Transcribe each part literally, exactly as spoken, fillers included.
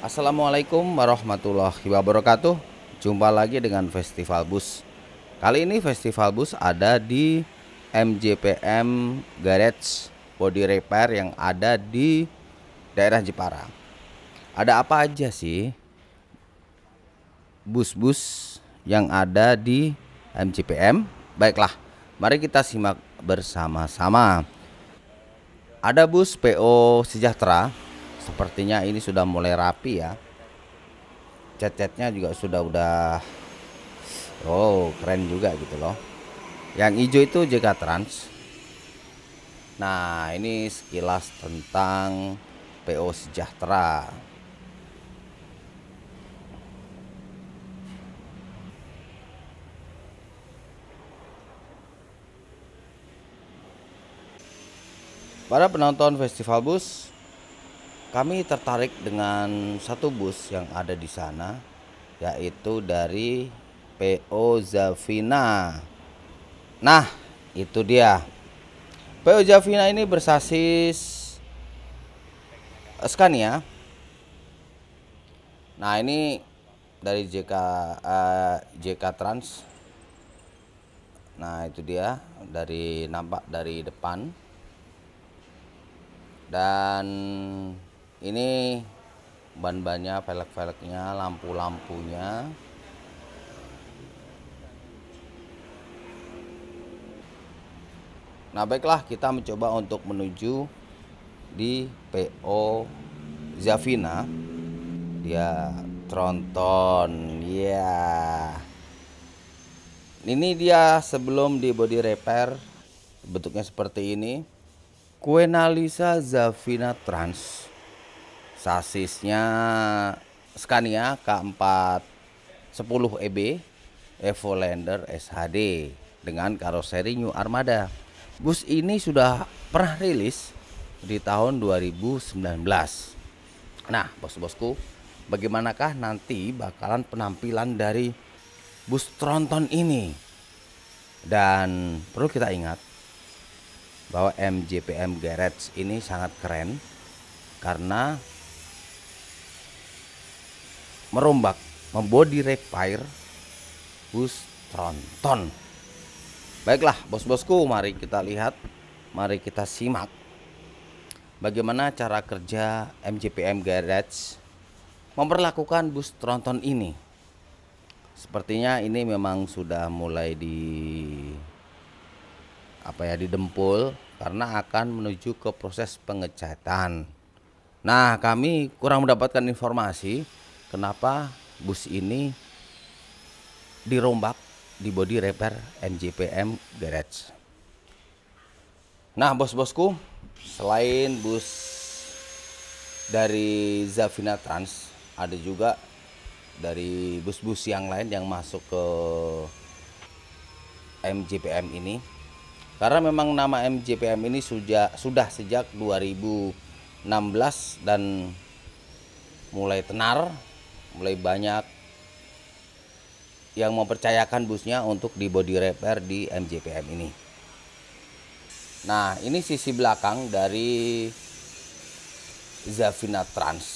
Assalamualaikum warahmatullahi wabarakatuh. Jumpa lagi dengan FestivalBus. Kali ini FestivalBus ada di M J P M Garage Body Repair yang ada di daerah Jepara. Ada apa aja sih bus-bus yang ada di M J P M? Baiklah, mari kita simak bersama-sama. Ada bus P O Sejahtera. Sepertinya ini sudah mulai rapi ya. Cat-catnya juga sudah udah oh, keren juga gitu loh. Yang hijau itu J K Trans. Nah, ini sekilas tentang P O Sejahtera. Para penonton FestivalBus, kami tertarik dengan satu bus yang ada di sana, yaitu dari P O Zaffina. Nah, itu dia. P O Zaffina ini bersasis Scania. Nah, ini dari J K uh, J K Trans. Nah, itu dia dari nampak dari depan. Dan ini ban-bannya, velg-velgnya, lampu-lampunya. Nah, baiklah, kita mencoba untuk menuju di P O Zaffina. Dia tronton, ya. Yeah. Ini dia sebelum di body repair, bentuknya seperti ini. Queenalesha Zaffina Trans. Sasisnya Scania K empat satu nol E B Evolander S H D dengan karoseri New Armada. Bus ini sudah pernah rilis di tahun dua ribu sembilan belas. Nah, bos-bosku, bagaimanakah nanti bakalan penampilan dari bus tronton ini? Dan perlu kita ingat bahwa M J P M Garage ini sangat keren karena merombak, membody repair bus tronton. Baiklah bos-bosku, mari kita lihat, mari kita simak bagaimana cara kerja M J P M Garage memperlakukan bus tronton ini. Sepertinya ini memang sudah mulai di apa ya didempul karena akan menuju ke proses pengecatan. Nah, kami kurang mendapatkan informasi kenapa bus ini dirombak di body repair M J P M Garage. Nah, bos-bosku, selain bus dari Zaffina Trans, ada juga dari bus-bus yang lain yang masuk ke M J P M ini. Karena memang nama M J P M ini sudah sudah sejak dua ribu enam belas dan mulai tenar, mulai banyak yang mempercayakan busnya untuk di body repair di M J P M ini. Nah, ini sisi belakang dari Zaffina Trans.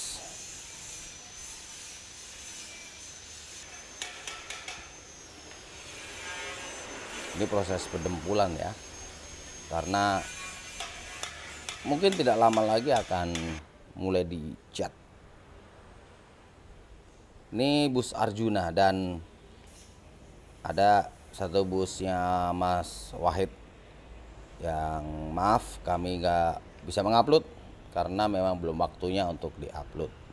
Ini proses pendempulan ya, karena mungkin tidak lama lagi akan mulai dicat. Ini bus Arjuna dan ada satu busnya Mas Wahid yang maaf kami nggak bisa mengupload karena memang belum waktunya untuk diupload.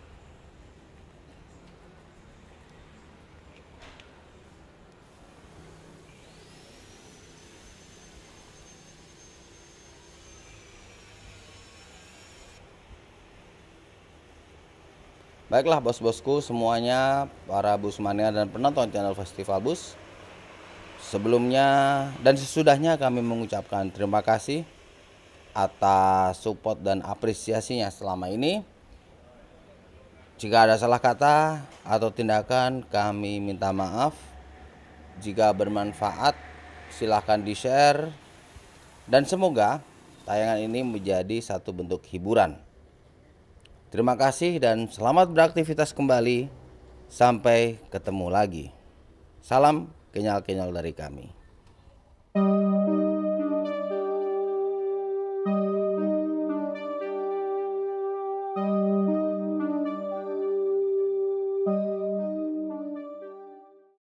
Baiklah bos-bosku semuanya, para busmania dan penonton channel FestivalBus. Sebelumnya dan sesudahnya kami mengucapkan terima kasih atas support dan apresiasinya selama ini. Jika ada salah kata atau tindakan, kami minta maaf. Jika bermanfaat, silahkan di-share. Dan semoga tayangan ini menjadi satu bentuk hiburan. Terima kasih dan selamat beraktivitas kembali. Sampai ketemu lagi. Salam kenyal-kenyal dari kami.